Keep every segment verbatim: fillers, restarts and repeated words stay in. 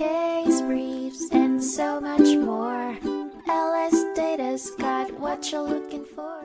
case briefs, and so much more. L S Data's got what you're looking for.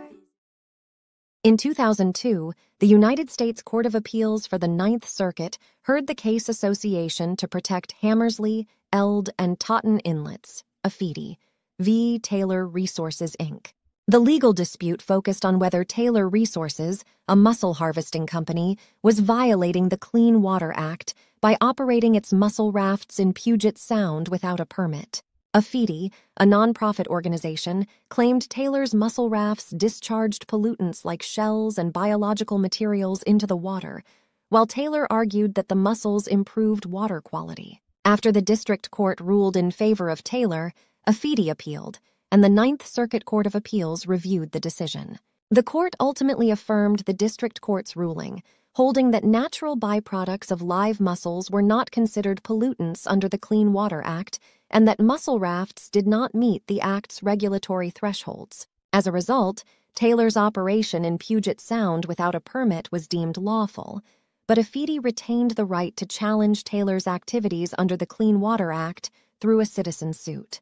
In two thousand two, the United States Court of Appeals for the Ninth Circuit heard the case Association to Protect Hammersley, Eld, and Totten Inlets, APHETI, v. Taylor Resources Incorporated. The legal dispute focused on whether Taylor Resources, a mussel harvesting company, was violating the Clean Water Act by operating its mussel rafts in Puget Sound without a permit. APHETI, a nonprofit organization, claimed Taylor's mussel rafts discharged pollutants like shells and biological materials into the water, while Taylor argued that the mussels improved water quality. After the district court ruled in favor of Taylor, APHETI appealed, and the Ninth Circuit Court of Appeals reviewed the decision. The court ultimately affirmed the district court's ruling, holding that natural byproducts of live mussels were not considered pollutants under the Clean Water Act, and that mussel rafts did not meet the Act's regulatory thresholds. As a result, Taylor's operation in Puget Sound without a permit was deemed lawful, but APHETI retained the right to challenge Taylor's activities under the Clean Water Act through a citizen suit.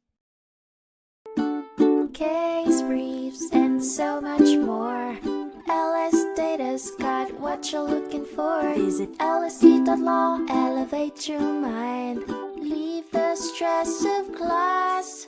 Case briefs and so much more. L S Data's got what you're looking for. Visit L S D dot law, elevate your mind, leave the stress of class.